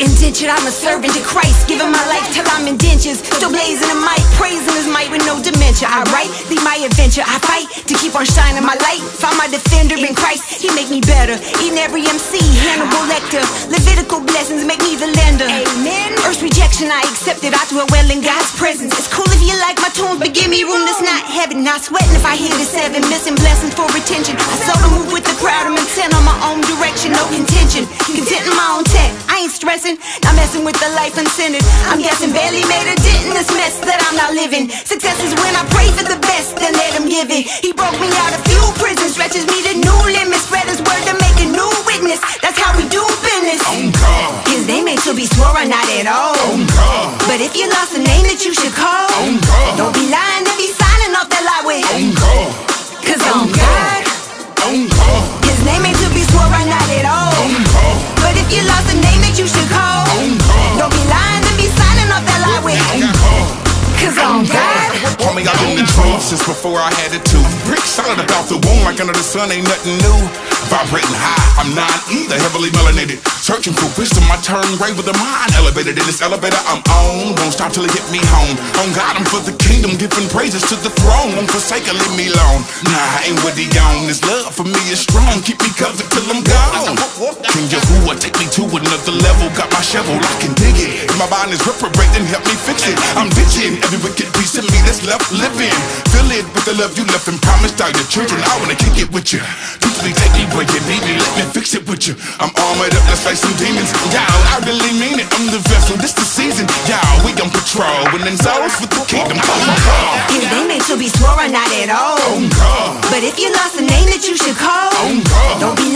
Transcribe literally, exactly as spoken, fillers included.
Indentured, I'm a servant to Christ, giving my life till I'm in dentures. Still blazing the mic, praising his might with no dementia. I write, lead my adventure, I fight to keep on shining my light. Find my defender in Christ, he make me better. In every M C, Hannibal Lecter. Levitical blessings make me the lender. Amen. Earth's rejection I accepted, I dwell well in God's presence. It's cool if you like my tunes, but give me room that's not heaven. Not sweating if I hear the seven, missing blessings for retention. I seldom move with the crowd, I'm intent on my own direction. No contention, content in my own tech, I ain't stressing. Not messing with the life uncentered. I'm guessing barely made a dent in this mess that I'm not living. Success is when I pray for the best, then let him give it. He broke me out of few prisons, stretches me to new limits. Spread his word to make a new witness. That's how we do business. On God. His name ain't to be sworn, not at all. On God. But if you lost a name that you should call, on God. Don't be lying to be signing off that lie with. On God. Cause on, on God. God. On God. His name ain't to be sworn, not at all. On God. But if you lost a name that you should call, don't be lying to be signing off that lie with. Cause on God. Homie, I've been in the truth since before I had a tooth. Brick solid about the womb, like under the sun ain't nothing new. Vibrating high, I'm not either, heavily melanated. Searching for wisdom, I turn gray with a mind elevated. In this elevator I'm on, won't stop till it hit me home. On God, I'm for the kingdom, giving praises to the throne. Won't forsake her, leave me alone. Nah, I ain't what he on. His love for me is strong, keep me covered till I'm gone. King Yahuwah, take me to another level. Got my shovel, I can dig it. If my mind is reprobating, help me fix it. I'm ditching every wicked piece of me that's left living. Fill it with the love you left and promised all your children. I wanna kick it with you. Usually take me where you need me, let me fix it with you. I'm armored up, let's fight some demons. Y'all, I really mean it, I'm the vessel, this the season. Y'all, we on patrol, winning souls with the kingdom. His name ain't to be sworn, not at all. Oh, God. But if you lost a name that you should call, oh, God. Don't be